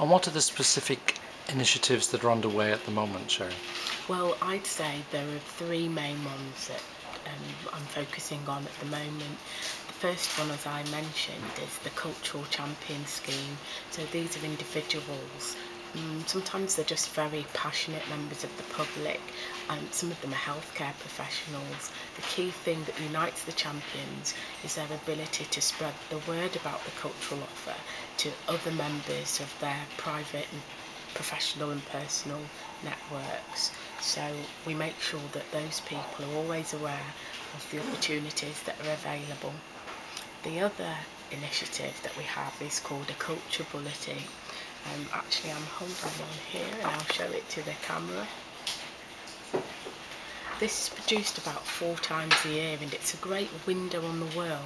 And what are the specific initiatives that are underway at the moment, Sherry? Well, I'd say there are three main ones that I'm focusing on at the moment. The first one, as I mentioned, is the Cultural Champion Scheme. So these are individuals. Sometimes they're just very passionate members of the public, and some of them are healthcare professionals. The key thing that unites the champions is their ability to spread the word about the cultural offer to other members of their private and professional and personal networks. So we make sure that those people are always aware of the opportunities that are available. The other initiative that we have is called a Culture Bulletin. Actually, I'm holding one here and I'll show it to the camera. This is produced about 4 times a year, and it's a great window on the world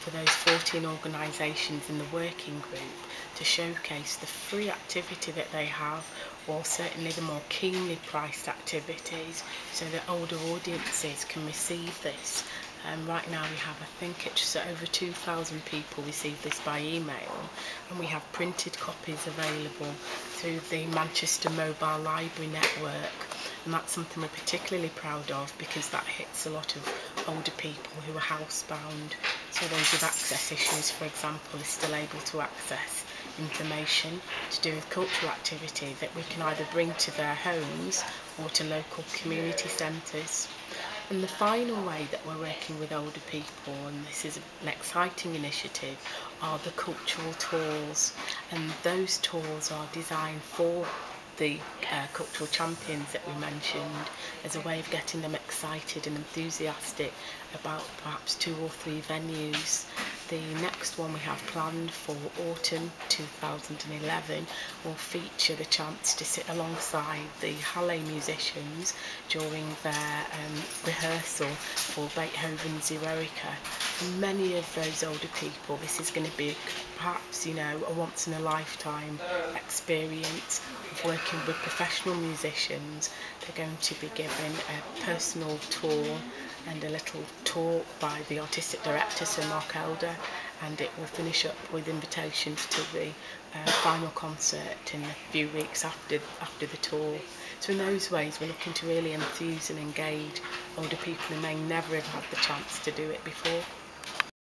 for those 14 organisations in the working group to showcase the free activity that they have, or certainly the more keenly priced activities, so that older audiences can receive this. Right now we have, I think it's just over 2,000 people receive this by email, and we have printed copies available through the Manchester Mobile Library Network, and that's something we're particularly proud of because that hits a lot of older people who are housebound, so those with access issues, for example, are still able to access information to do with cultural activity that we can either bring to their homes or to local community centres. And the final way that we're working with older people, and this is an exciting initiative, are the cultural tours. And those tours are designed for the cultural champions that we mentioned as a way of getting them excited and enthusiastic about perhaps 2 or 3 venues. The next one we have planned for autumn 2011 will feature the chance to sit alongside the Halle musicians during their rehearsal for Beethoven's Eroica. Many of those older people, this is going to be perhaps, you know, a once in a lifetime experience of working with professional musicians. They're going to be given a personal tour and a little talk by the artistic director, Sir Mark Elder, and it will finish up with invitations to the final concert in a few weeks after the tour. So in those ways we're looking to really enthuse and engage older people who may never have had the chance to do it before.